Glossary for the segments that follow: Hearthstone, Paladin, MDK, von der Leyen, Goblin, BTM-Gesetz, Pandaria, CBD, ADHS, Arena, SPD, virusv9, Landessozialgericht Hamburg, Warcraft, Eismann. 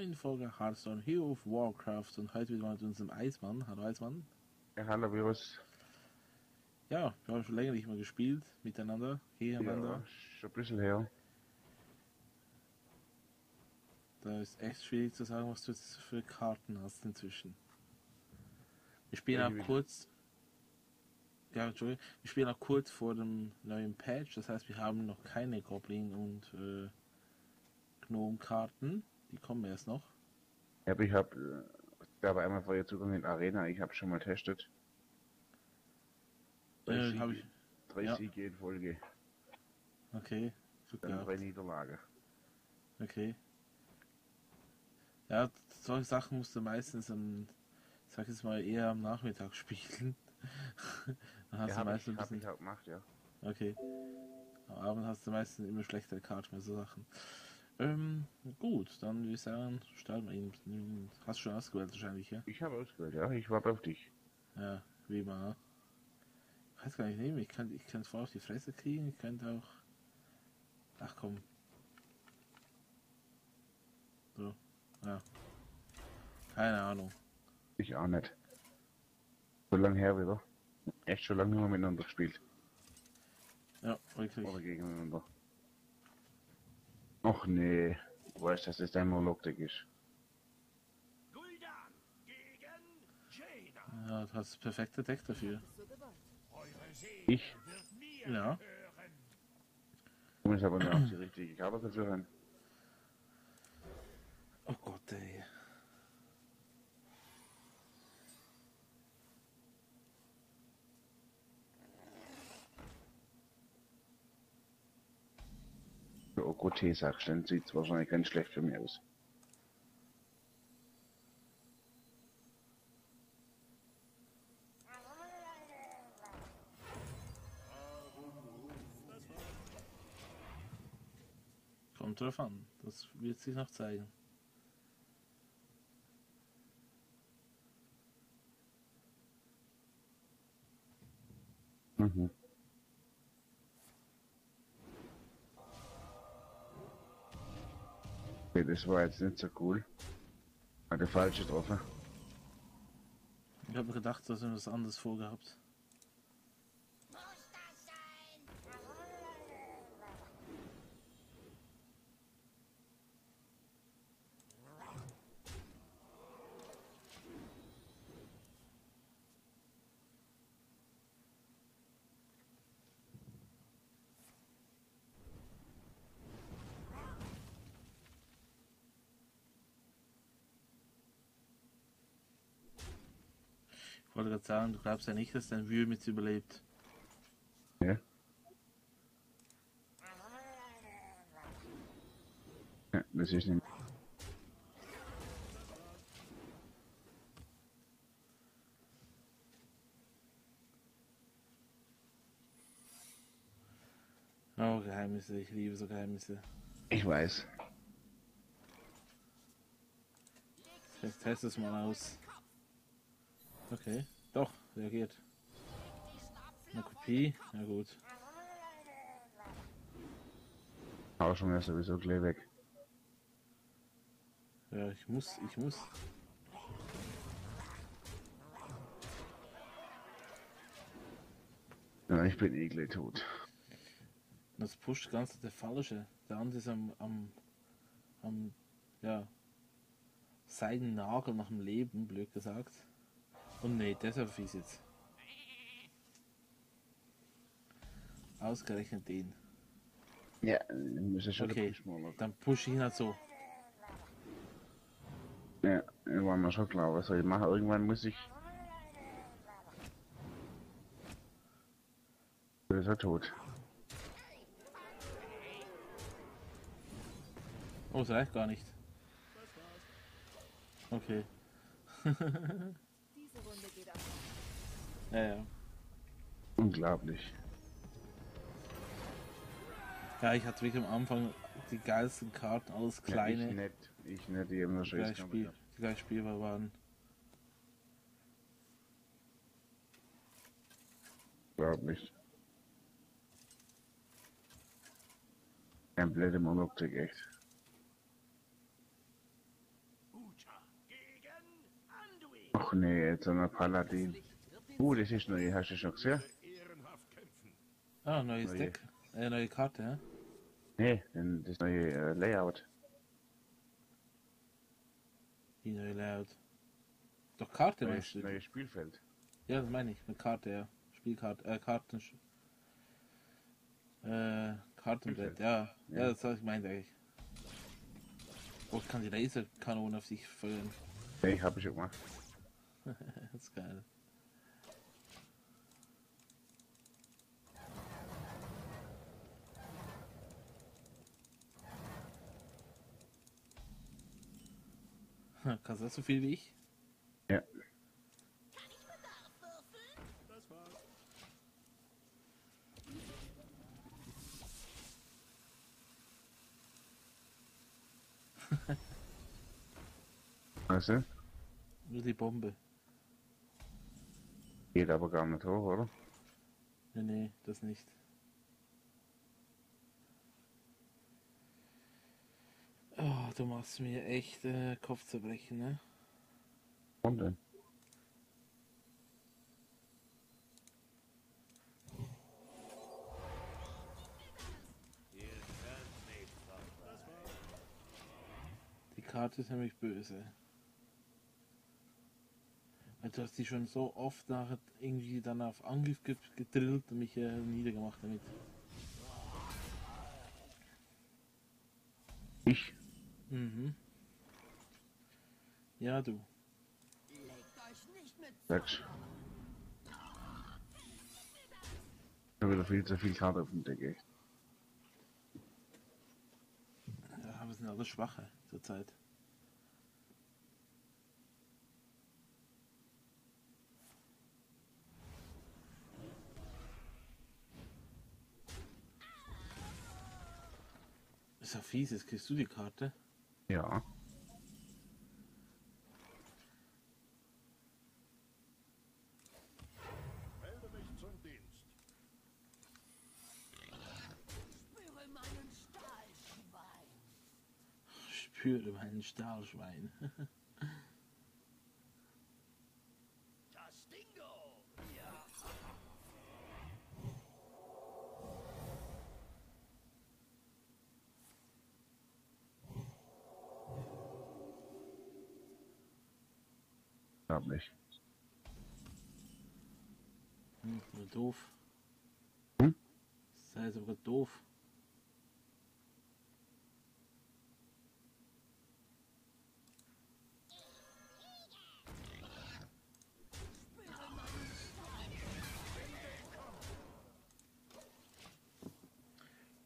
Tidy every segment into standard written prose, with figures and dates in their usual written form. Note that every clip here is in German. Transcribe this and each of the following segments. neuen Folge Hearthstone hier auf Warcraft und heute wieder mit unserem Eismann. Hallo Eismann. Ja, hallo Virus. Ja, wir haben schon länger nicht mehr gespielt miteinander, gegeneinander. Ja, schon ein bisschen her. Da ist echt schwierig zu sagen, was du jetzt für Karten hast inzwischen. Wir spielen auch kurz... Ja, Entschuldigung. Wir spielen auch kurz vor dem neuen Patch, das heißt, wir haben noch keine Goblin und Gnome-Karten. Die kommen erst noch. Ja, aber ich habe... Da war einmal vorher Zugang in Arena, ich habe schon mal testet. 3 Siege in Folge. Okay, super. Dann 3 Niederlage. Okay. Ja, solche Sachen musst du meistens am... Ich sag jetzt mal eher am Nachmittag spielen. Dann hast ja, du meistens ein bisschen... gemacht, ja. Okay. Am Abend hast du meistens immer schlechtere Karten bei so Sachen. Gut, dann würde ich sagen, starten wir ihn. Hast du schon ausgewählt wahrscheinlich, ja? Ich habe ausgewählt, ja. Ich warte auf dich. Ja, wie immer. Ich weiß gar nicht nehmen. Ich kann es voll auf die Fresse kriegen. Ich könnte auch... Ach komm. So. Ja. Keine Ahnung. Ich auch nicht. So lange her wieder. Echt schon lange nicht mehr miteinander gespielt. Ja, wirklich. Oder gegeneinander. Och nee. Du weißt, dass das dein Monolog-Deck ist. Ja, du hast das perfekte Deck dafür. Ich? Ja. Du musst aber nicht auf die richtige Karte dafür hören. Oh Gott, ey. Oh Gott, sagst du, dann sieht es wahrscheinlich ganz schlecht für mich aus. Kommt drauf an, das wird sich noch zeigen. Mhm. Okay, das war jetzt nicht so cool. Hat der falsche getroffen. Ich habe gedacht, dass wir was anderes vorgehabt. Ich wollte gerade sagen, du glaubst ja nicht, dass dein Wühl mit überlebt. Ja. Ja, das ist nicht. Oh, Geheimnisse, ich liebe so Geheimnisse. Ich weiß. Jetzt test es mal aus. Okay, doch, reagiert. Eine Kopie, na gut. Aber schon erst sowieso gleich weg. Ja, ich muss. Ja, ich bin eh gleich tot. Das pusht ganz der Falsche. Der andere ist am seinen Nagel nach dem Leben, blöd gesagt. Oh ne, deshalb fies jetzt. Ausgerechnet den. Ja, müssen schon okay, dann push ich ihn halt so. Ja, wollen wir schon klar, was soll ich machen? Irgendwann muss ich... Da ist er tot. Oh, das reicht gar nicht. Okay. Ja. Unglaublich. Ja, ich hatte wirklich am Anfang die geilsten Karten, alles kleine. Ja, ich nicht, die immer scheiße Spiel, die gleich spielbar waren. Unglaublich. Ein blöder Monolog, echt. Och nee, jetzt haben wir Paladin. Das ist neu, hast du schon gesehen? Ah, neues Deck. Neue Karte, ja? Nee, das neue Layout. Die neue Layout. Doch Karte, meinst du? Neues Spielfeld. Ja, das meine ich, mit Karte, ja. Spielkarte, Kartenbrett, ja. Ja, das habe ich gemeint eigentlich. Oh, ich kann die Laserkanone auf sich feuern. Nee, ich habe schon gemacht. Das ist geil. Kannst du das so viel wie ich? Ja. Was denn? Nur die Bombe. Geht aber gar nicht hoch, oder? Nee, nee, das nicht. Oh, du machst mir echt Kopfzerbrechen, ne? Und denn? Die Karte ist nämlich böse. Weil du hast die schon so oft nachher irgendwie dann auf Angriff gedrillt und mich niedergemacht damit. Ich? Mhm. Ja, du. Sechs. Ich habe wieder viel zu viel Karte auf dem Deck. Ja, aber es sind alle Schwache zurzeit. Ist ja fies, jetzt kriegst du die Karte. Ja. Melde mich zum Dienst. Spüre meinen Stahlschwein. Spüre meinen Stahlschwein. Das Dingo! Ja. Hab nicht. Hm, doof. Hm? Sei sogar doof.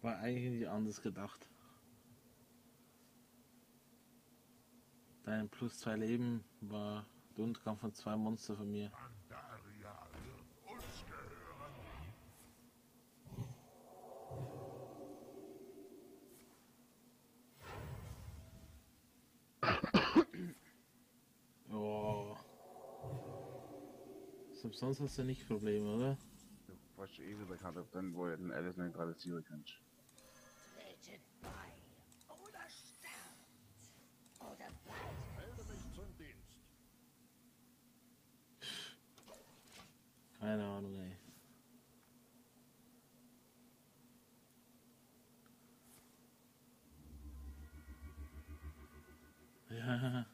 War eigentlich nicht anders gedacht. Dein plus 2 Leben war und kam von 2 Monster von mir. Pandaria wird uns gehören. Oh. Sonst hast du nicht Probleme, oder? Du brauchst eh wieder Karte, dann wo du den Eismann gerade ziehen kannst. Tretet bei oder sterbt oder bald. Melde mich zum Dienst. Keine Ahnung, ey. Ja.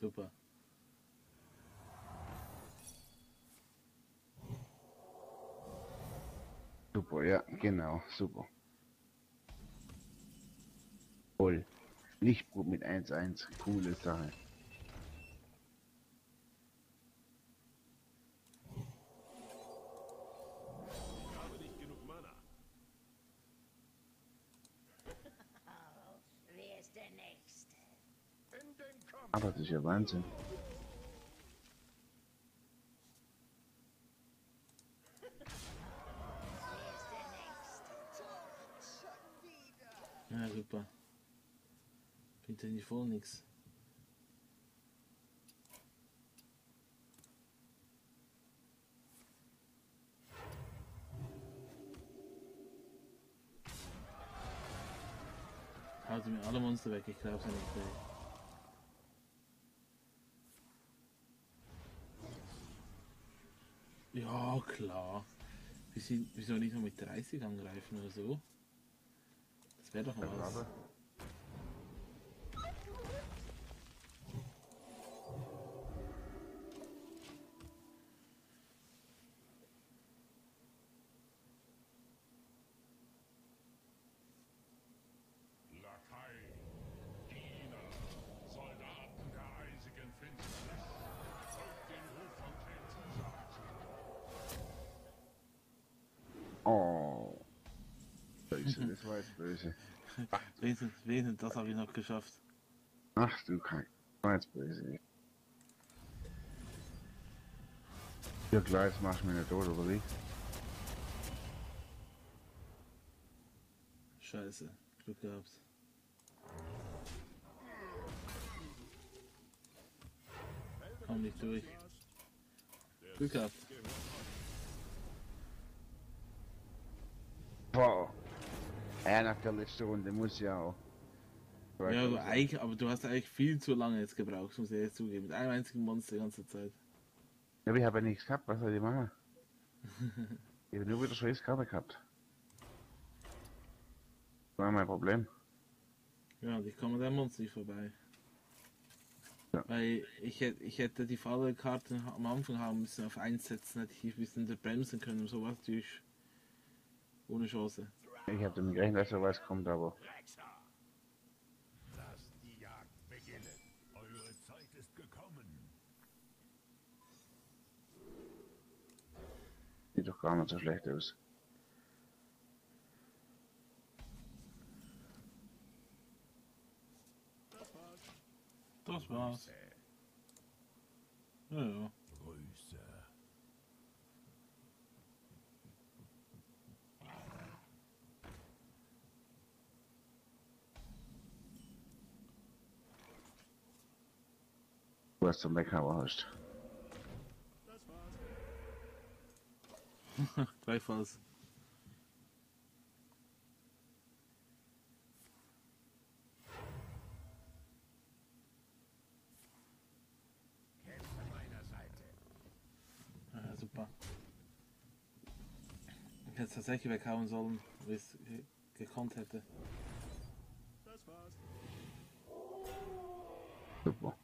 Super. Super, ja, genau, super. Lichtbrot mit 1-1, coole Sache. Ich habe nicht genug Mana. Wer ist der Nächste? In den Kampf. Aber das ist ja Wahnsinn. Wer ist der Nächste? Ja, super. Bringt ja nicht voll nix. Also mir alle Monster weg, ich glaube es nicht. Ja, klar. Wieso nicht noch mit 30 angreifen oder so? Das wäre doch was. Das war jetzt böse. Ach, wenigstens das habe ich noch geschafft. Ach du Kacke, das war jetzt böse. Ja klar, jetzt machst du mich nicht tot, oder wie? Scheiße, Glück gehabt. Komm nicht durch. Glück gehabt. Wow. Ja, nach der letzten Runde muss ja auch. Ja, aber, du hast eigentlich viel zu lange jetzt gebraucht, muss ich jetzt zugeben. Mit einem einzigen Monster die ganze Zeit. Ja, aber ich habe ja nichts gehabt, was soll ich machen? Ich habe nur wieder scheiß Karte gehabt. Das war mein Problem. Ja, und ich komme mit einem Monster nicht vorbei. Ja. Weil ich hätte die Fahrerkarte am Anfang haben müssen, auf 1 setzen, hätte ich ein bisschen bremsen können und sowas durch. Ohne Chance. Ich hab damit gerechnet, dass da was kommt, aber... Lasst die Jagd beginnen. Eure Zeit ist gekommen. Sieht doch gar nicht so schlecht aus. Das war's. Ja, ja. Was zum Weghaber hast. Das war's. Gleichfalls. Kämpfe an meiner Seite. Ah, super. Ich hätte es tatsächlich weghauen sollen, wie ich es gekonnt hätte. Das war's. Super.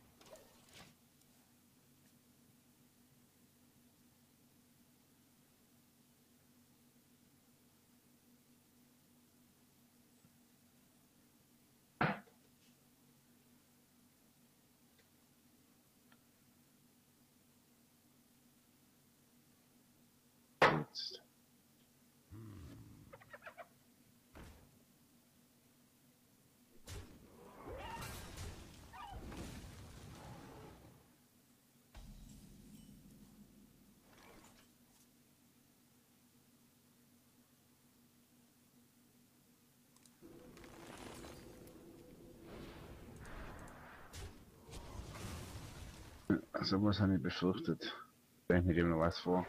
So was habe ich befürchtet. Wenn ich mit dem noch was vor.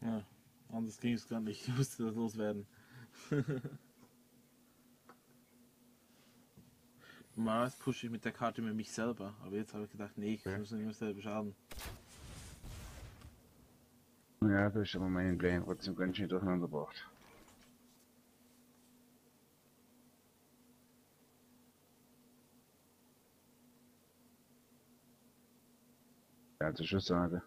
Ja, anders ging es gar nicht. Ich musste das loswerden. Normalerweise pushe ich mit der Karte mit mich selber, aber jetzt habe ich gedacht, nee, ich muss nicht mehr selber schaden. Ja, du hast aber meinen Plan trotzdem ganz schön durcheinander gebracht. Ja, zur Schusslage.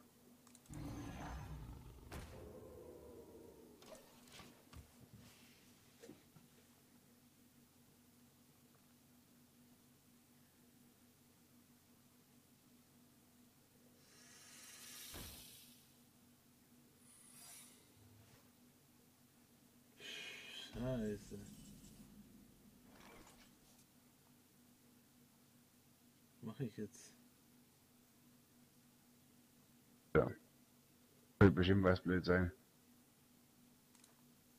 Scheiße. Was mache ich jetzt? Ja. Wird bestimmt was blöd sein.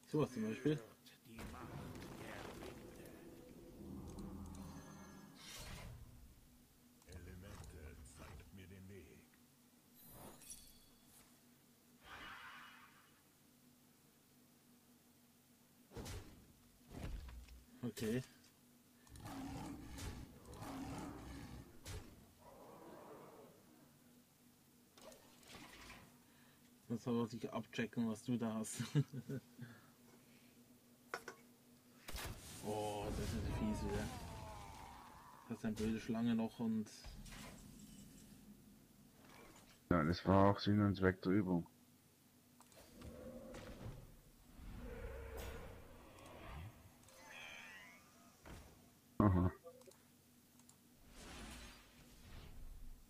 So was zum Beispiel. Elemente, zeigt mir den Weg. okay. Das soll man sich abchecken, was du da hast. Oh, das ist fies wieder. Das ist eine blöde Schlange noch und... Ja, das war auch Sinn und Zweck der Übung. Aha.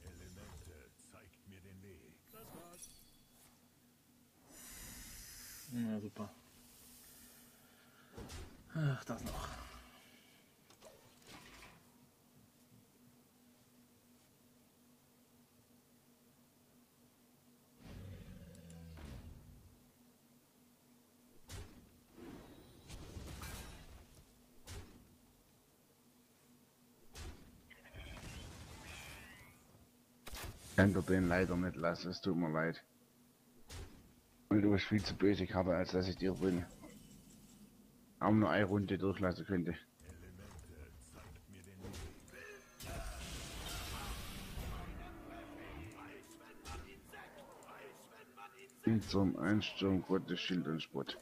Elemente, zeigt mir den Weg. Das war's. Na super. Ach, das noch. Ich kann dir den leider nicht lassen, es tut mir leid. Weil du bist viel zu böse Karte, als dass ich dir bin. Auch nur eine Runde durchlassen könnte. In zum Einsturm Gottes Schild und Spott.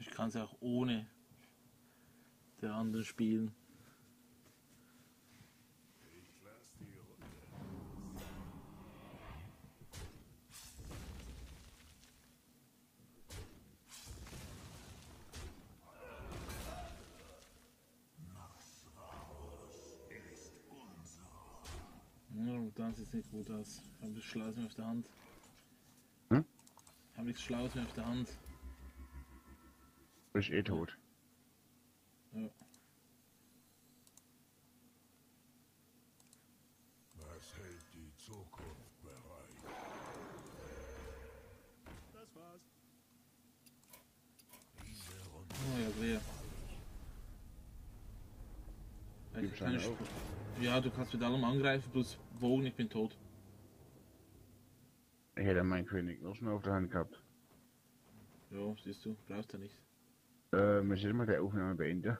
Ich kann es auch ohne der anderen spielen. Das sieht nicht gut aus. Ich habe nichts Schlaues mehr auf der Hand. Hm? Ich habe nichts Schlaues mehr auf der Hand. Ist eh tot. Ja. Was hält die Zukunft bereit? Das war's. Oh ja, sehr. Ja, du kannst mit allem angreifen, bloß Wogen, ich bin tot. Ich hätte meinen König noch schnell auf der Hand gehabt. Ja, siehst du, brauchst du nicht. Möchtest du mal die Aufnahme beenden?